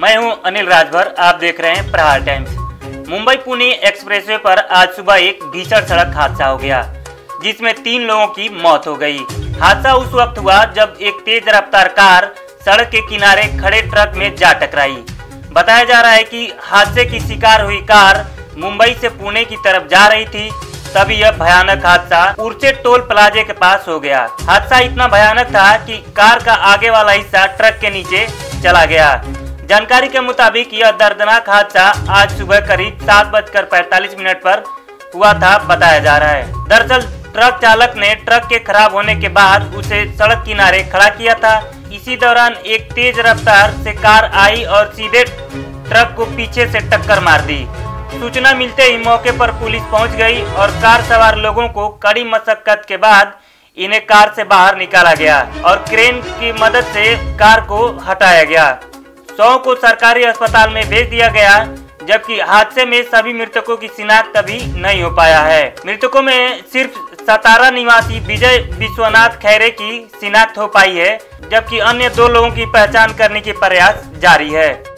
मैं हूं अनिल राजभर, आप देख रहे हैं प्रहार टाइम्स। मुंबई पुणे एक्सप्रेसवे पर आज सुबह एक भीषण सड़क हादसा हो गया जिसमें 3 लोगों की मौत हो गई। हादसा उस वक्त हुआ जब एक तेज रफ्तार कार सड़क के किनारे खड़े ट्रक में जा टकराई। बताया जा रहा है कि हादसे की शिकार हुई कार मुंबई से पुणे की तरफ जा रही थी, तभी यह भयानक हादसा उर्से टोल प्लाजे के पास हो गया। हादसा इतना भयानक था कि कार का आगे वाला हिस्सा ट्रक के नीचे चला गया। जानकारी के मुताबिक यह दर्दनाक हादसा आज सुबह करीब 7:45 पर हुआ था, बताया जा रहा है। दरअसल ट्रक चालक ने ट्रक के खराब होने के बाद उसे सड़क किनारे खड़ा किया था। इसी दौरान एक तेज रफ्तार से कार आई और सीधे ट्रक को पीछे से टक्कर मार दी। सूचना मिलते ही मौके पर पुलिस पहुंच गई और कार सवार लोगों को कड़ी मशक्कत के बाद इन्हें कार से बाहर निकाला गया और क्रेन की मदद से कार को हटाया गया। शवों को सरकारी अस्पताल में भेज दिया गया, जबकि हादसे में सभी मृतकों की शिनाख्त अभी नहीं हो पाया है। मृतकों में सिर्फ सतारा निवासी विजय विश्वनाथ खैरे की शिनाख्त हो पाई है, जबकि अन्य 2 लोगों की पहचान करने के प्रयास जारी है।